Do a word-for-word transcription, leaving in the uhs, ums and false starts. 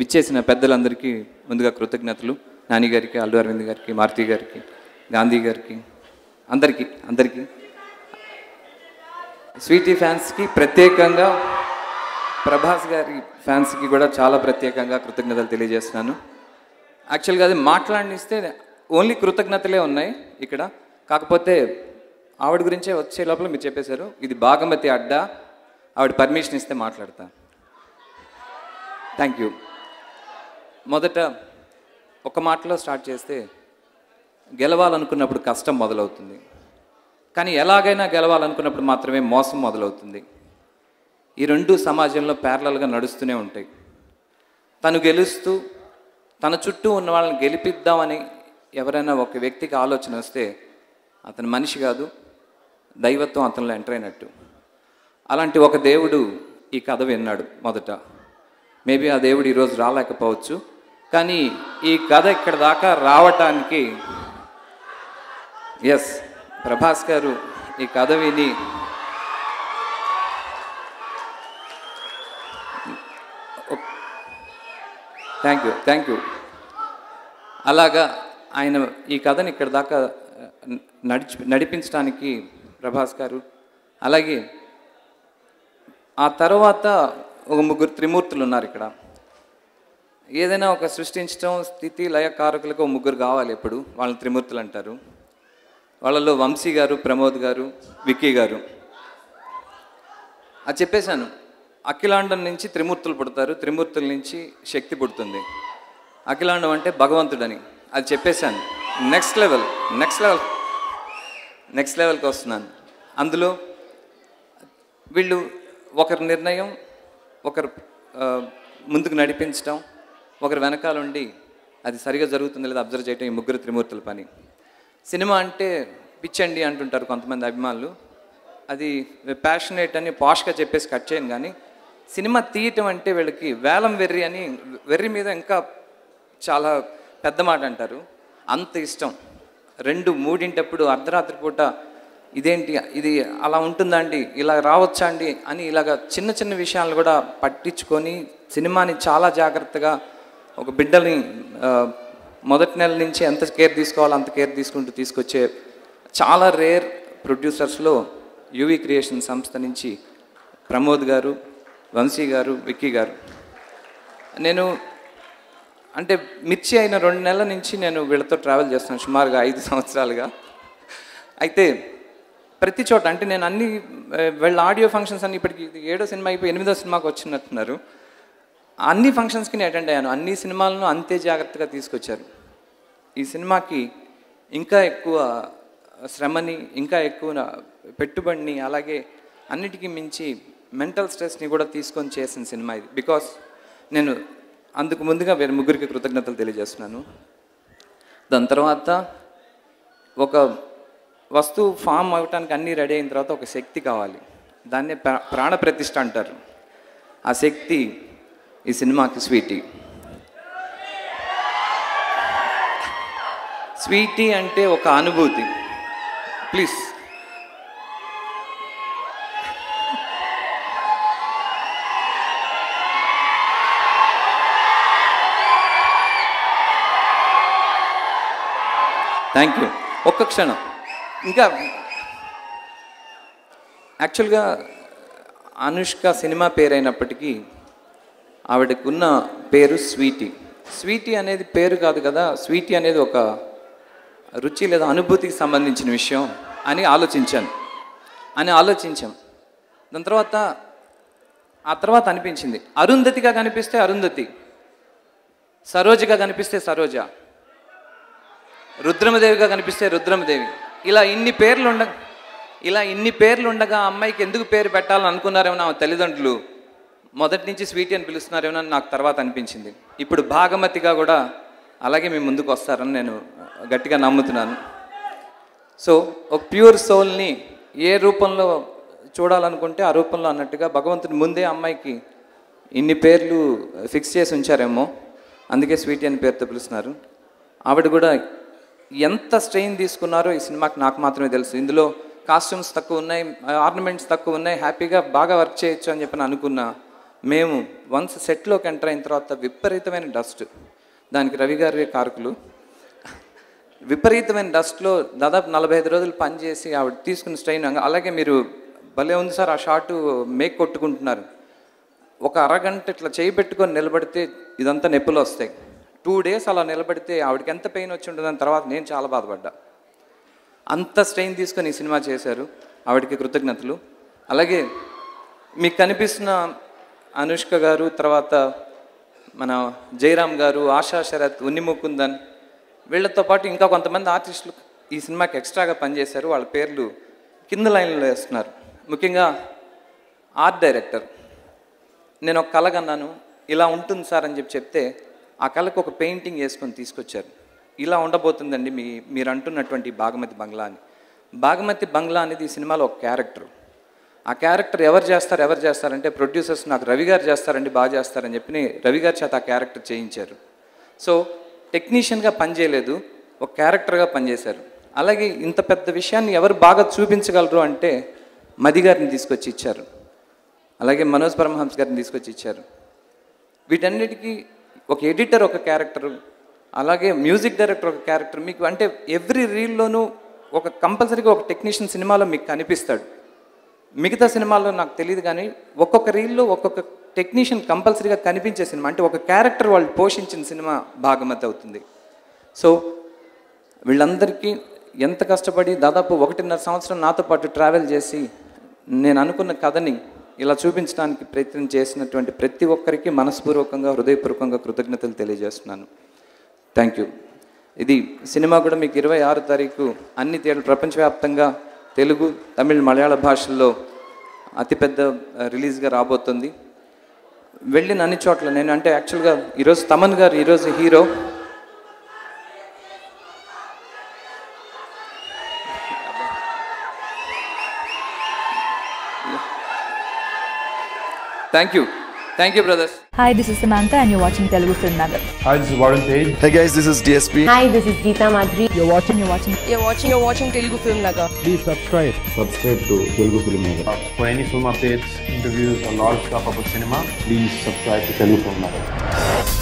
విచ్చేసిన పెద్దలందరికీ ముందుగా కృతజ్ఞతలు. నాని గారికి, అల్లు అరవింద్ గారికి, మారుతి గారికి, గాంధీ గారికి, అందరికీ అందరికీ స్వీటీ ఫ్యాన్స్కి ప్రత్యేకంగా, ప్రభాస్ గారి ఫ్యాన్స్కి కూడా చాలా ప్రత్యేకంగా కృతజ్ఞతలు తెలియజేస్తున్నాను. యాక్చువల్గా అది మాట్లాడిస్తే ఓన్లీ కృతజ్ఞతలే ఉన్నాయి ఇక్కడ. కాకపోతే ఆవిడ గురించే వచ్చే లోపల మీరు చెప్పేశారు, ఇది భాగమతి అడ్డా, ఆవిడ పర్మిషన్ ఇస్తే మాట్లాడతా. Thank you. మొదట ఒక మాటలో స్టార్ట్ చేస్తే, గెలవాలనుకున్నప్పుడు కష్టం మొదలవుతుంది, కానీ ఎలాగైనా గెలవాలనుకున్నప్పుడు మాత్రమే మోసం మొదలవుతుంది. ఈ రెండు సమాజంలో ప్యారలల్గా నడుస్తూనే ఉంటాయి. తను గెలుస్తూ తన చుట్టూ ఉన్న వాళ్ళని గెలిపిద్దామని ఎవరైనా ఒక వ్యక్తికి ఆలోచన వస్తే అతను మనిషి కాదు, దైవత్వం అతనిలో ఎంటర్ అయినట్టు. అలాంటి ఒక దేవుడు ఈ కథ విన్నాడు మొదట. మేబీ ఆ దేవుడు ఈరోజు రాలేకపోవచ్చు, కానీ ఈ కథ ఇక్కడ దాకా రావటానికి ఎస్ ప్రభాస్ గారు ఈ కథ విని థ్యాంక్ యూ థ్యాంక్ యూ అలాగా ఆయన ఈ కథని ఇక్కడ దాకా నడిచి నడిపించడానికి ప్రభాస్ గారు. అలాగే ఆ తర్వాత ఒక ముగ్గురు త్రిమూర్తులు ఉన్నారు ఇక్కడ. ఏదైనా ఒక సృష్టించడం, స్థితి, లయ కారకులకు ఒక ముగ్గురు కావాలి ఎప్పుడు, వాళ్ళని త్రిమూర్తులు అంటారు. వాళ్ళలో వంశీ గారు, ప్రమోద్ గారు, విక్కీ గారు. అది చెప్పేశాను, అఖిలాండం నుంచి త్రిమూర్తులు పుడతారు, త్రిమూర్తుల నుంచి శక్తి పుడుతుంది. అఖిలాండం అంటే భగవంతుడని అది చెప్పేశాను. Next level next level next లెవెల్కి వస్తున్నాను. అందులో వీళ్ళు ఒకరి నిర్ణయం, ఒకరు ముందుకు నడిపించడం, ఒకరు వెనకాల ఉండి అది సరిగా జరుగుతుంది లేదా అబ్జర్వ్ చేయడం, ఈ ముగ్గురు త్రిమూర్తుల పని. సినిమా అంటే పిచ్చండి అంటుంటారు కొంతమంది అభిమానులు, అది ప్యాషనేట్ అని పాష్గా చెప్పేసి కట్ చేయను, కానీ సినిమా తీయటం అంటే వీళ్ళకి వేలం వెర్రి అని, వెర్రి మీద ఇంకా చాలా పెద్ద మాట అంటారు, అంత ఇష్టం. రెండు మూడింటప్పుడు అర్ధరాత్రి పూట ఇదేంటి, ఇది అలా ఉంటుందా అండి, ఇలా రావచ్చా అండి అని ఇలాగ చిన్న చిన్న విషయాలను కూడా పట్టించుకొని సినిమాని చాలా జాగ్రత్తగా, ఒక బిడ్డని మొదటి నెల నుంచి ఎంత కేర్ తీసుకోవాలో అంత కేర్ తీసుకుంటూ తీసుకొచ్చే చాలా రేర్ ప్రొడ్యూసర్స్లో యువి క్రియేషన్ సంస్థ నుంచి ప్రమోద్ గారు, వంశీ గారు, విక్కీ గారు. నేను అంటే మిర్చి అయిన రెండు నెలల నుంచి నేను వీళ్ళతో ట్రావెల్ చేస్తున్నాను సుమారుగా ఐదు సంవత్సరాలుగా. అయితే ప్రతి చోట అంటే నేను అన్ని వీళ్ళ ఆడియో ఫంక్షన్స్ అన్ని, ఇప్పటికి ఏడో సినిమా అయిపోయి ఎనిమిదో సినిమాకి వచ్చినట్టున్నారు, అన్ని ఫంక్షన్స్కి నేను అటెండ్ అయ్యాను. అన్ని సినిమాలను అంతే జాగ్రత్తగా తీసుకొచ్చారు. ఈ సినిమాకి ఇంకా ఎక్కువ శ్రమని, ఇంకా ఎక్కువ పెట్టుబడిని, అలాగే అన్నిటికీ మించి మెంటల్ స్ట్రెస్ని కూడా తీసుకొని చేసిన సినిమా ఇది. బికాస్ నేను అందుకు ముందుగా వేరే ముగ్గురికి కృతజ్ఞతలు తెలియజేస్తున్నాను. దాని తర్వాత ఒక వస్తువు ఫామ్ అవ్వటానికి అన్నీ రెడీ అయిన తర్వాత ఒక శక్తి కావాలి, దాన్నే ప్రాణ ప్రతిష్ఠ అంటారు. ఆ శక్తి ఈ సినిమాకి స్వీటీ. స్వీటీ అంటే ఒక అనుభూతి. Please thank you. ఒక్క క్షణం ఇంకా. యాక్చువల్గా అనుష్క సినిమా పేరైనప్పటికీ ఆవిడకున్న పేరు స్వీటీ. స్వీటీ అనేది పేరు కాదు కదా, స్వీటీ అనేది ఒక రుచి లేదా అనుభూతికి సంబంధించిన విషయం అని ఆలోచించాను అని ఆలోచించాం. దాని తర్వాత ఆ తర్వాత అనిపించింది, అరుంధతిగా కనిపిస్తే అరుంధతి, సరోజగా కనిపిస్తే సరోజ, రుద్రమదేవిగా కనిపిస్తే రుద్రమదేవి, ఇలా ఇన్ని పేర్లు ఉండ ఇలా ఇన్ని పేర్లు ఉండగా అమ్మాయికి ఎందుకు పేరు పెట్టాలని అనుకున్నారేమో నా తల్లిదండ్రులు, మొదటి నుంచి స్వీటీ అని పిలుస్తున్నారేమో అని నాకు తర్వాత అనిపించింది. ఇప్పుడు భాగమతిగా కూడా అలాగే మేము ముందుకు వస్తారని నేను గట్టిగా నమ్ముతున్నాను. సో ఒక ప్యూర్ సోల్ని ఏ రూపంలో చూడాలనుకుంటే ఆ రూపంలో అన్నట్టుగా భగవంతుని ముందే అమ్మాయికి ఇన్ని పేర్లు ఫిక్స్ చేసి ఉంచారేమో, అందుకే స్వీటీ అని పేరుతో పిలుస్తున్నారు. ఆవిడ కూడా ఎంత స్ట్రెయిన్ తీసుకున్నారో ఈ సినిమాకి నాకు మాత్రమే తెలుసు. ఇందులో కాస్ట్యూమ్స్ తక్కువ ఉన్నాయి, ఆర్నమెంట్స్ తక్కువ ఉన్నాయి, హ్యాపీగా బాగా వర్క్ చేయొచ్చు అని చెప్పి అనుకున్నా మేము వన్స్ సెట్లోకి ఎంటర్ అయిన తర్వాత విపరీతమైన డస్ట్, దానికి రవిగారి కారకులు. విపరీతమైన డస్ట్లో దాదాపు నలభై ఐదు రోజులు పనిచేసి ఆవిడ తీసుకున్న స్ట్రెయిన్. అలాగే మీరు భలే ఉంది సార్ ఆ షాటు మేక్ కొట్టుకుంటున్నారు, ఒక అరగంట ఇట్లా చేయి పెట్టుకొని నిలబడితే ఇదంతా నొప్పులు వస్తాయి. టూ డేస్ అలా నిలబడితే ఆవిడకి ఎంత పెయిన్ వచ్చి ఉంటుందని తర్వాత నేను చాలా బాధపడ్డా. అంత స్ట్రెయిన్ తీసుకొని ఈ సినిమా చేశారు, ఆవిడకి కృతజ్ఞతలు. అలాగే మీకు కనిపిస్తున్న అనుష్క గారు, తర్వాత మన జైరామ్ గారు, ఆశా శరత్, ఉన్ని ముకుందన్, వీళ్ళతో పాటు ఇంకా కొంతమంది ఆర్టిస్టులు ఈ సినిమాకి ఎక్స్ట్రాగా పనిచేశారు. వాళ్ళ పేర్లు కింద లైన్లో వేస్తున్నారు. ముఖ్యంగా ఆర్ట్ డైరెక్టర్, నేను ఒక కళ కన్నాను, ఇలా ఉంటుంది సార్ అని చెప్పి చెప్తే ఆ కళకు ఒక పెయింటింగ్ వేసుకొని తీసుకొచ్చారు. ఇలా ఉండబోతుందండి మీ మీరు అంటున్నటువంటి భాగమతి బంగ్లా అని. భాగమతి బంగ్లా అనేది ఈ సినిమాలో ఒక క్యారెక్టర్. ఆ క్యారెక్టర్ ఎవరు చేస్తారు ఎవరు చేస్తారంటే ప్రొడ్యూసర్స్ నాకు రవిగారు చేస్తారండి, బాగా చేస్తారని చెప్పి రవిగారి చేత ఆ క్యారెక్టర్ చేయించారు. సో టెక్నీషియన్గా పనిచేయలేదు, ఒక క్యారెక్టర్గా పనిచేశారు. అలాగే ఇంత పెద్ద విషయాన్ని ఎవరు బాగా చూపించగలరు అంటే మది గారిని తీసుకొచ్చి ఇచ్చారు, అలాగే మనోజ్ పరమహంస్ గారిని తీసుకొచ్చి ఇచ్చారు. వీటన్నిటికీ ఒక ఎడిటర్ ఒక క్యారెక్టర్, అలాగే మ్యూజిక్ డైరెక్టర్ ఒక క్యారెక్టర్. మీకు అంటే ఎవ్రీ రీల్లోనూ ఒక కంపల్సరీగా ఒక టెక్నీషియన్ సినిమాలో మీకు కనిపిస్తాడు. మిగతా సినిమాల్లో నాకు తెలియదు కానీ ఒక్కొక్క రీల్లో ఒక్కొక్క టెక్నీషియన్ కంపల్సరీగా కనిపించే సినిమా. అంటే ఒక క్యారెక్టర్ వాళ్ళు పోషించిన సినిమా భాగమతి అవుతుంది. సో వీళ్ళందరికీ ఎంత కష్టపడి దాదాపు ఒకటిన్నర సంవత్సరం నాతో పాటు ట్రావెల్ చేసి నేను అనుకున్న కథని ఇలా చూపించడానికి ప్రయత్నం చేసినటువంటి ప్రతి ఒక్కరికి మనస్పూర్వకంగా హృదయపూర్వకంగా కృతజ్ఞతలు తెలియజేస్తున్నాను. Thank you. ఇది సినిమా కూడా మీకు ఇరవై ఆరు తారీఖు అన్ని థియేటర్లు ప్రపంచవ్యాప్తంగా తెలుగు, తమిళ్, మలయాళ భాషల్లో అతిపెద్ద రిలీజ్గా రాబోతుంది. వెళ్ళిన అన్ని చోట్ల నేను అంటే యాక్చువల్గా ఈరోజు తమన్ గారు ఈరోజు hero, Thank you. Thank you, brothers. Hi, this is Samantha and you're watching Telugu Film Nagar. Hi, this is Warren Page. Hey guys, this is D S P. Hi, this is Geeta Madri. You're watching, you're watching, you're watching, you're watching Telugu Film Nagar. Please subscribe. Subscribe to Telugu Film Nagar. Uh, for any film updates, interviews, a lot of stuff about cinema, please subscribe to Telugu Film Nagar.